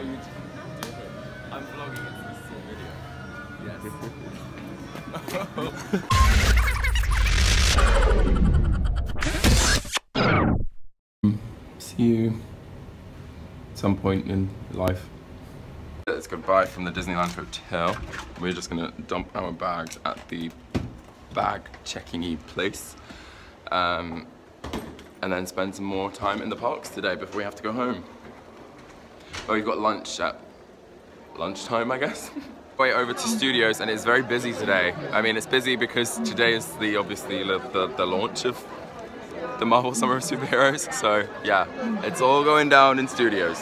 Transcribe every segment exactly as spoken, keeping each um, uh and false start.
how you do it. I'm vlogging it for this video. Yes. See you at some point in life. It's goodbye from the Disneyland Hotel. We're just gonna dump our bags at the bag checking-y place. Um, and then spend some more time in the parks today before we have to go home. Oh, we've got lunch at lunchtime, I guess. Way over to Studios, and it's very busy today. I mean, it's busy because today is the obviously the, the, the launch of the Marvel Summer of Super Heroes. So yeah, it's all going down in Studios.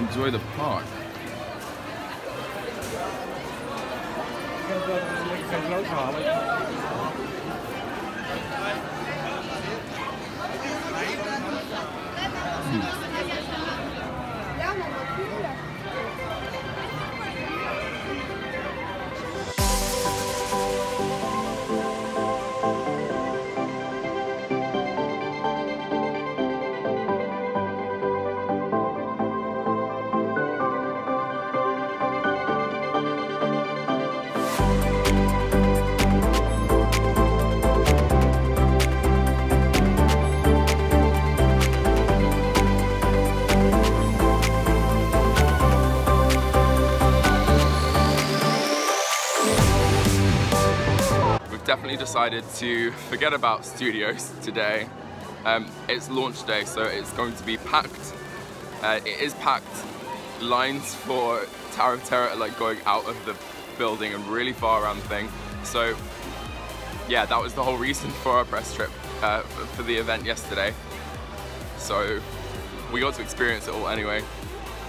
Enjoy the park. Definitely decided to forget about Studios today. Um, it's launch day, so it's going to be packed. Uh, it is packed. Lines for Tower of Terror are like going out of the building and really far around the thing. So yeah, that was the whole reason for our press trip uh, for the event yesterday. So we got to experience it all anyway.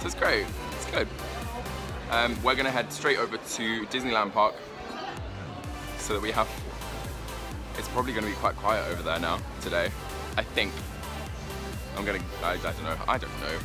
So it's great, it's good. Um, we're gonna head straight over to Disneyland Park so that we have. It's probably going to be quite quiet over there now today. I think. I'm gonna, I, I don't know, I don't know.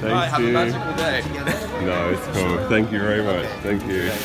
Right, have a magical day. No, it's cool. Thank you very much. Okay. Thank you. Okay.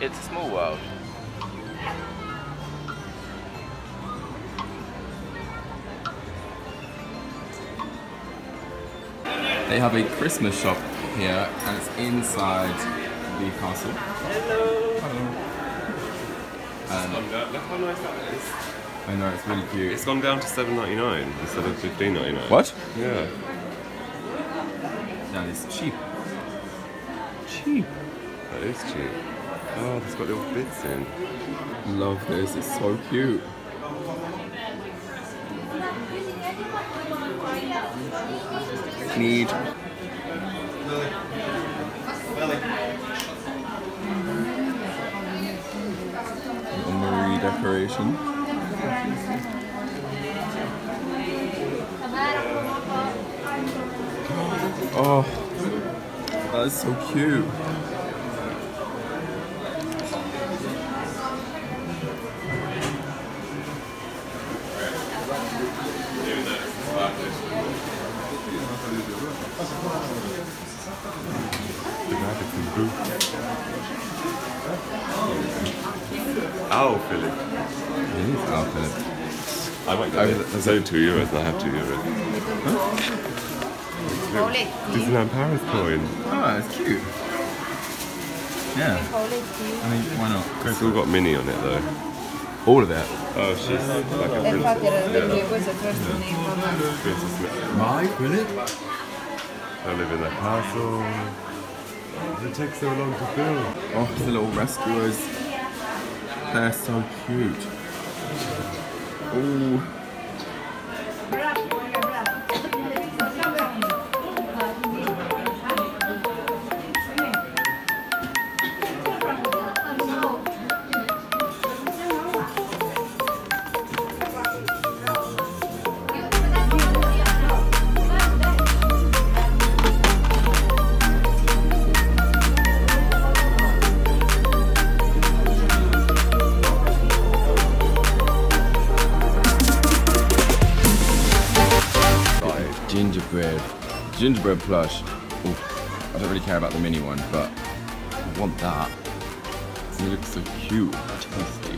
It's a small world. They have a Christmas shop here, and it's inside the castle. Hello! Hello. Um, Look how nice that is. I know, it's really cute. It's gone down to seven ninety-nine instead of fifteen ninety-nine. What? Yeah. That is cheap. Cheap? That is cheap. Oh, it's got little bits in. Love this, it's so cute. Need. Little Marie decoration. Oh, that is so cute. Owl Philip. It is Owl Philip. I might go there. There's only two euros and I have two euros. Huh? Disneyland Paris coin. Oh, it's cute. Yeah. I mean, why not? It's all got mini on it though. All of that. Oh, she's like a princess. Yeah. Princess Smith. My Philip? I live in the castle. It takes so long to film. Oh, the little rescuers. They're so cute. Ooh. Gingerbread, gingerbread plush. Oof. I don't really care about the mini one, but I want that. It looks so cute, tasty.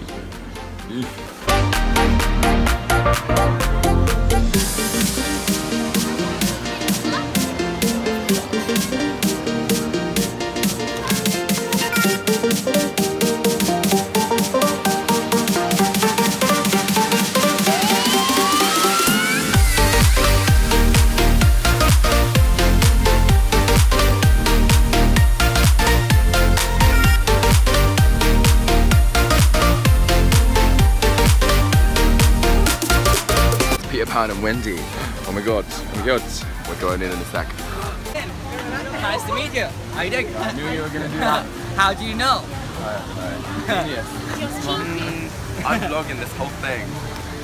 And Wendy. Oh my god, oh my god. We're going in in a sec. Nice to meet you. How you doing? I knew you were going to do that. How do you know? Alright, alright. Genius. mm, I'm vlogging this whole thing.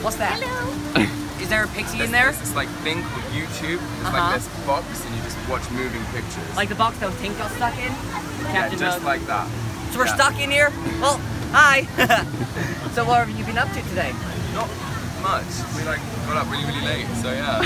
What's that? Hello. Is there a pixie There's in there? This, it's like thing called YouTube. It's uh-huh. like this box and you just watch moving pictures. Like the box that Tink got stuck in? Yeah, just Mode. like that. So we're yeah. stuck in here? Well, hi. So what have you been up to today? Not much. We like got up really, really late, so yeah.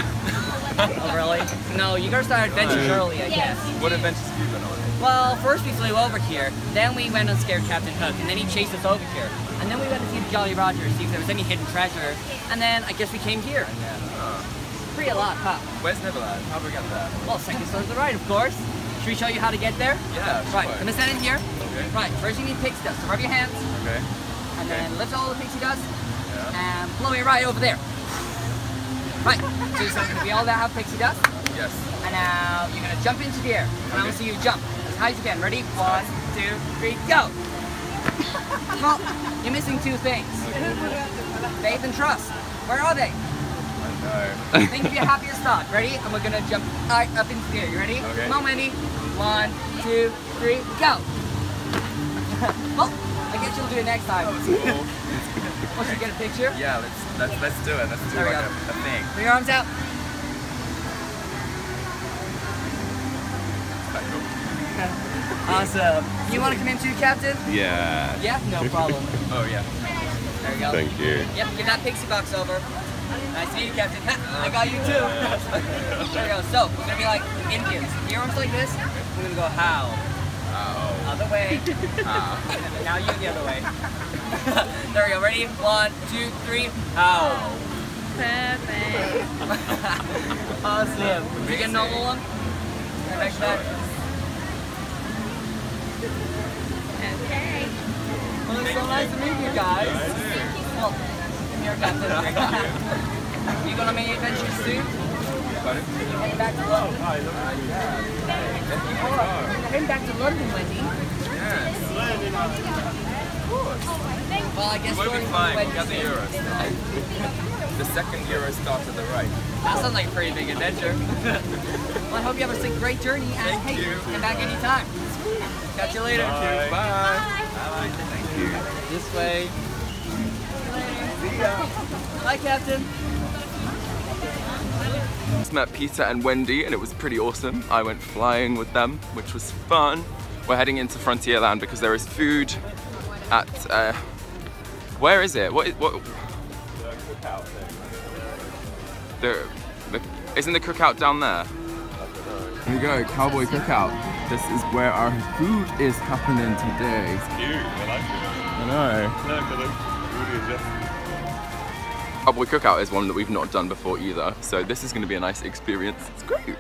Oh really? No, you gotta start adventures no. early, I guess. What adventures have you been on? Well, first we flew over here, then we went and scared Captain Hook, and then he chased us over here. And then we went to see the Jolly Roger, see if there was any hidden treasure, and then I guess we came here. And then, uh, pretty a lot, huh? Where's Neverland? How do we get there? Well, second story to the right, of course. Should we show you how to get there? Yeah, sure. Right, I'm gonna stand in here. Okay. Right, first you need pixie dust, so rub your hands. Okay. And okay. then lift all the pixie dust, yeah. and blow it right over there. Right, so it's going to be all that have pixie dust. Yes. And now you're going to jump into the air. And okay. I want to see you jump as high as you can. Ready? One, two, three, go! Well, you're missing two things. Faith and trust. Where are they? I know. Think of your happiest thought. Ready? And we're going to jump right up into the air. You ready? Okay. Come on, Wendy. One, two, three, go! Well, I guess you'll do it next time. That was cool. Once you get a picture? Yeah, let's let's let's do it. Let's do like a, a thing. Put your arms out. Awesome. You want to come in too, Captain? Yeah. Yeah, no problem. Oh yeah. There you go. Thank you. Yep, give that pixie box over. Nice to meet you, Captain. I got you too. There we go. So, we're going to be like Indians. Your arms like this, we're going to go how? How? Other way. How? Now you the other way. There we go. Ready? One, two, three. How? Perfect. Awesome. Are you getting a normal one? Back to that. Okay. Well, it's so nice to meet you guys. Thank you. Well, I'm your captain. You going on any adventures soon? Heading back to London. Heading back to London, Wendy. Yes. Of course. Well, I guess we'll be fine. We got the Eurostar. The second Eurostar to the right. That sounds like a pretty big adventure. Well, I hope you have a great journey. And hey, come back anytime. Catch you later. Bye. Bye. Thank you. This way. See ya. Bye, Captain. I just met Peter and Wendy and it was pretty awesome. I went flying with them, which was fun. We're heading into Frontierland because there is food at, uh, where is it? What is, what? The, the, isn't the cookout down there? Here we go, Cowboy Cookout. This is where our food is happening today. It's cute, I like it. I know. Cowboy Cookout is one that we've not done before either, so this is going to be a nice experience. It's great!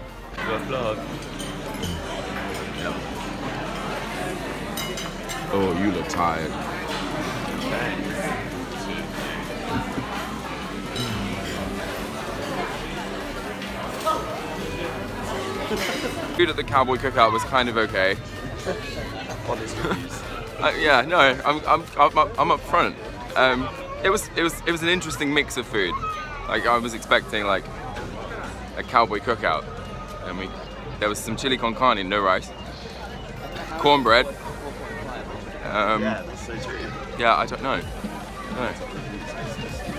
Oh, you look tired. Food at the Cowboy Cookout was kind of okay. uh, yeah, no, I'm, I'm, I'm, up, I'm up front. Um, It was it was it was an interesting mix of food. Like I was expecting like a Cowboy Cookout, and we there was some chili con carne, no rice, cornbread. Um, yeah, I don't know. No.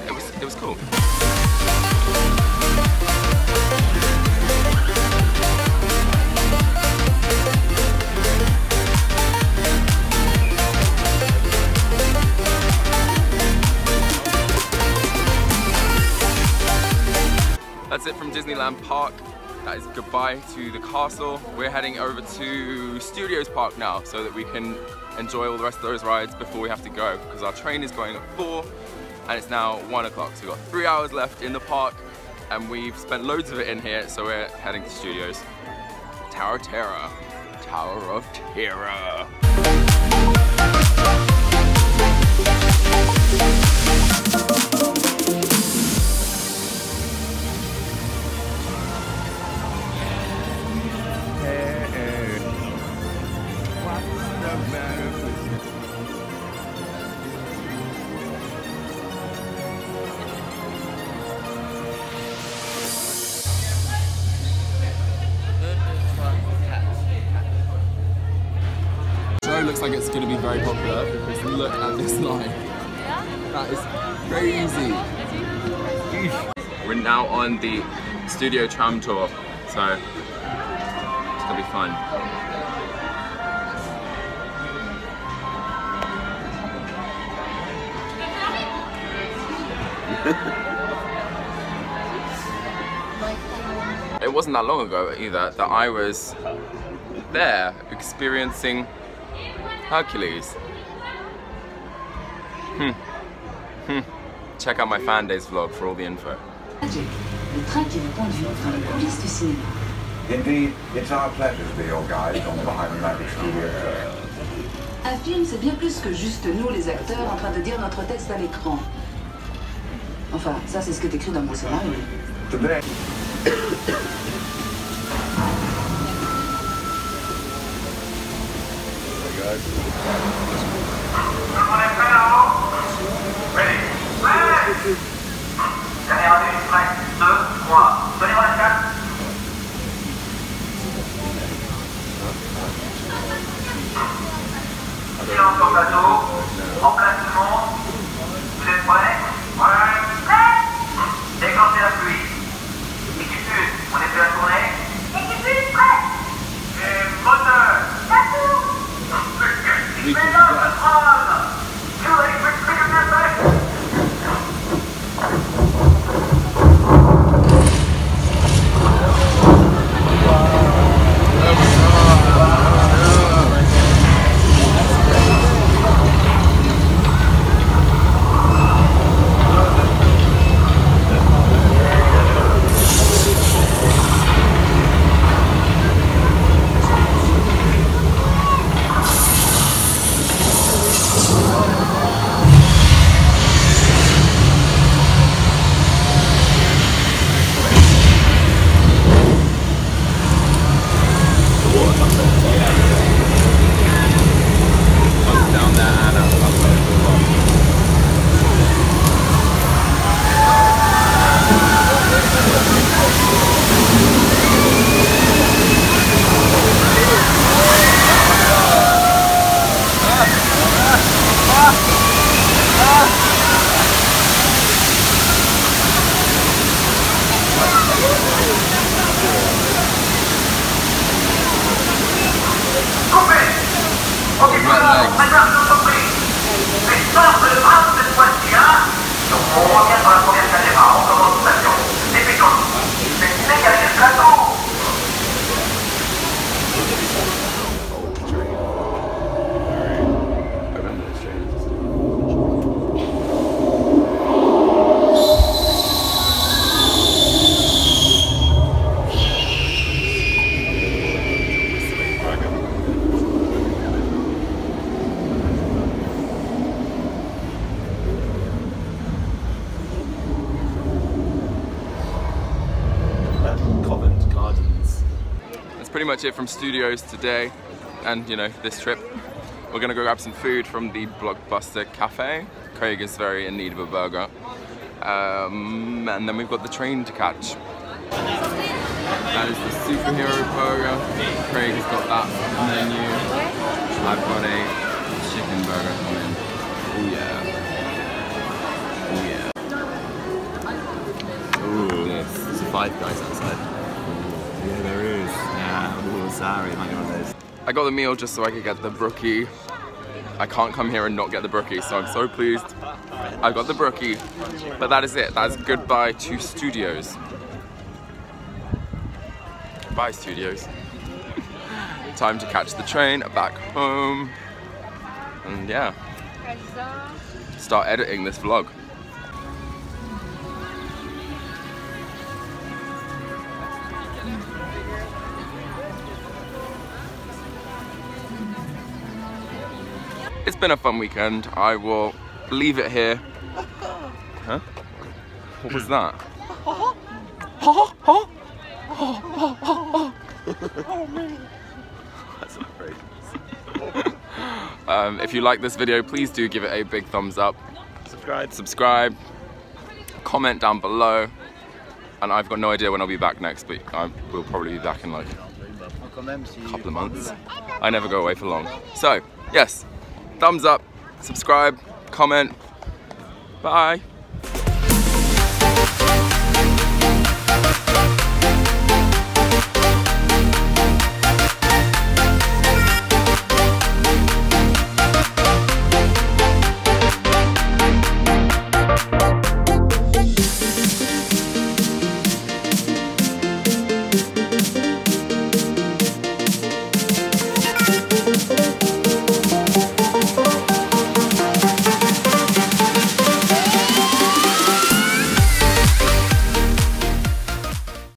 It was it was cool. That's it from Disneyland Park. That is goodbye to the castle. We're heading over to Studios Park now so that we can enjoy all the rest of those rides before we have to go, because our train is going at four and it's now one o'clock. So we've got three hours left in the park and we've spent loads of it in here, so we're heading to Studios. Tower of Terror. Tower of Terror. Looks like it's going to be very popular because look at this line. That is crazy. We're now on the Studio Tram Tour, so it's going to be fun. It wasn't that long ago either that I was there experiencing Hercules. Hmm. Hmm. Check out my fan days vlog for all the info. Indeed, it's our pleasure to be your guide on the behind the magic studio. Un film, c'est bien plus que juste nous, les acteurs, en train de dire notre texte à l'écran. Enfin, ça, c'est ce que t'écris dans mon scénario. Thank you. Pretty much it from studios today, and you know, this trip. We're gonna go grab some food from the Blockbuster Cafe. Craig is very in need of a burger. Um, and then we've got the train to catch. That is the superhero burger. Craig's got that on the menu. I've got a chicken burger coming. Oh yeah. Oh yeah. Ooh, there's five guys outside. Yeah, there is. Yeah, ooh, sorry, might be one of those. I got the meal just so I could get the brookie. I can't come here and not get the brookie, so I'm so pleased. I got the brookie, but that is it. That's goodbye to studios. Bye, studios. Time to catch the train back home, and yeah, start editing this vlog. It's been a fun weekend. I will leave it here. Huh? What was that? That's outrageous. um, if you like this video, please do give it a big thumbs up. Subscribe. Subscribe. Comment down below. And I've got no idea when I'll be back next, but I will probably be back in like a couple of months. I never go away for long. So, yes. Thumbs up, subscribe, comment, bye.